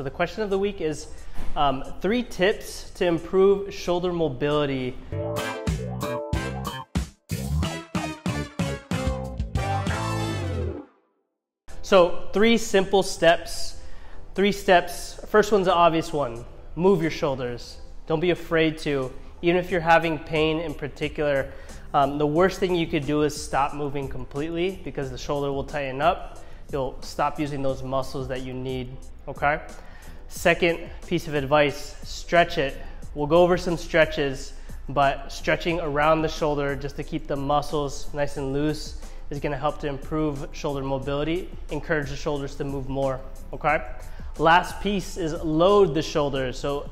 So the question of the week is 3 tips to improve shoulder mobility. So 3 simple steps, 3 steps. First one's an obvious one. Move your shoulders. Don't be afraid to. Even if you're having pain in particular, the worst thing you could do is stop moving completely because the shoulder will tighten up. You'll stop using those muscles that you need, okay? Second piece of advice, stretch it. We'll go over some stretches, but stretching around the shoulder just to keep the muscles nice and loose is gonna help to improve shoulder mobility, encourage the shoulders to move more, okay? Last piece is load the shoulders. So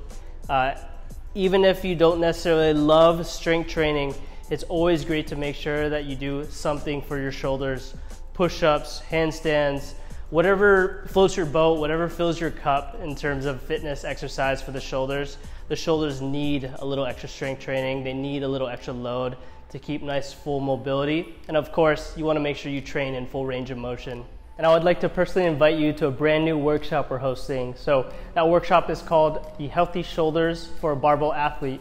even if you don't necessarily love strength training, it's always great to make sure that you do something for your shoulders. Push-ups, handstands, whatever floats your boat, whatever fills your cup in terms of fitness exercise for the shoulders. The shoulders need a little extra strength training. They need a little extra load to keep nice full mobility. And of course, you wanna make sure you train in full range of motion. And I would like to personally invite you to a brand new workshop we're hosting. So that workshop is called The Healthy Shoulders for a Barbell Athlete.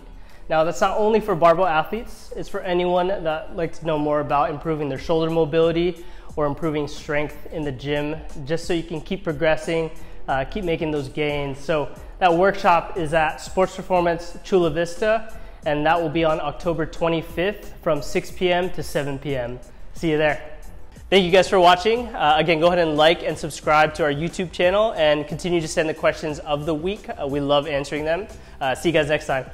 Now that's not only for barbell athletes, it's for anyone that likes to know more about improving their shoulder mobility or improving strength in the gym, just so you can keep progressing, keep making those gains. So that workshop is at Sports Performance Chula Vista, and that will be on October 25th from 6 p.m. to 7 p.m. See you there. Thank you guys for watching. Again, go ahead and like and subscribe to our YouTube channel and continue to send the questions of the week. We love answering them. See you guys next time.